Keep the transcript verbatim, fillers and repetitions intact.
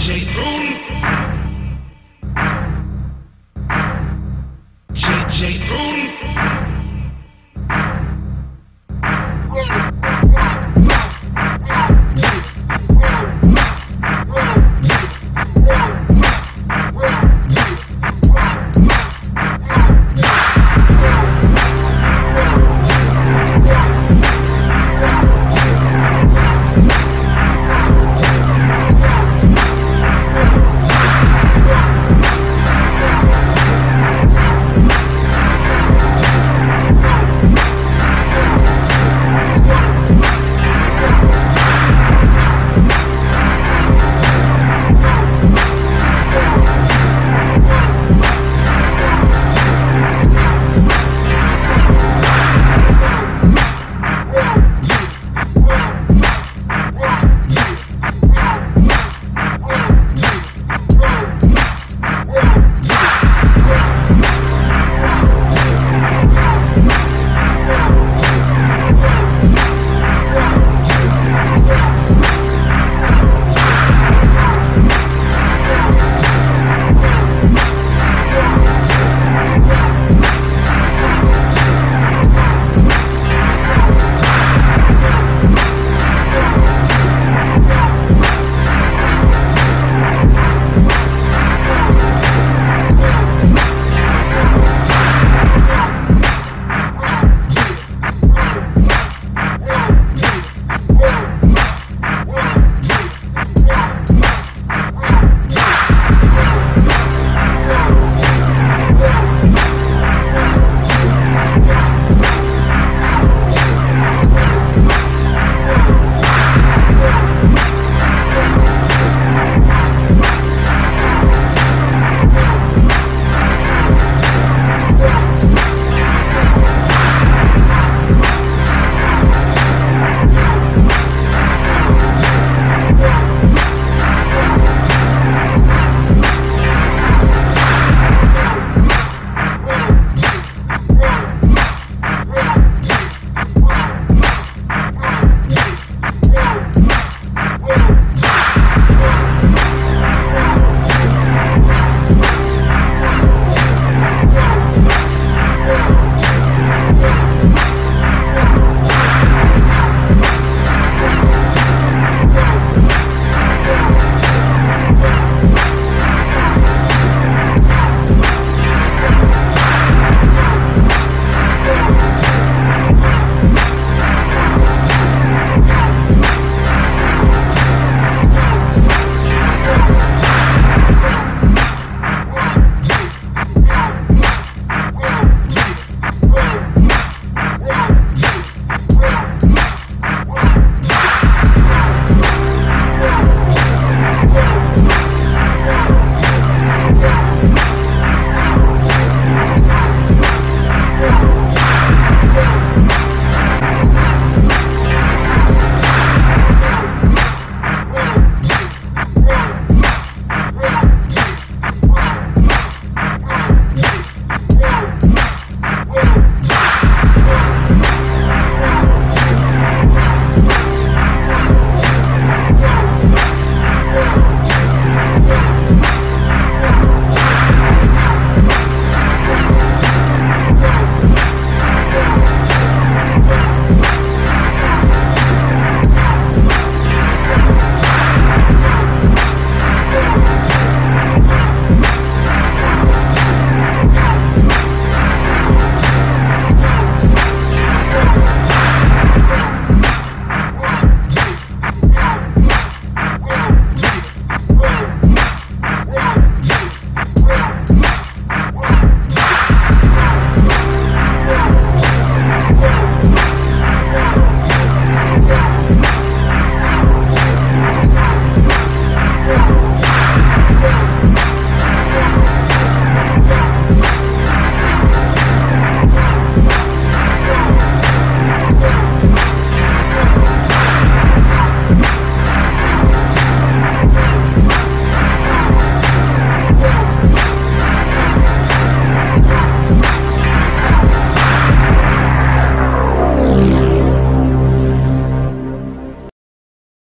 J J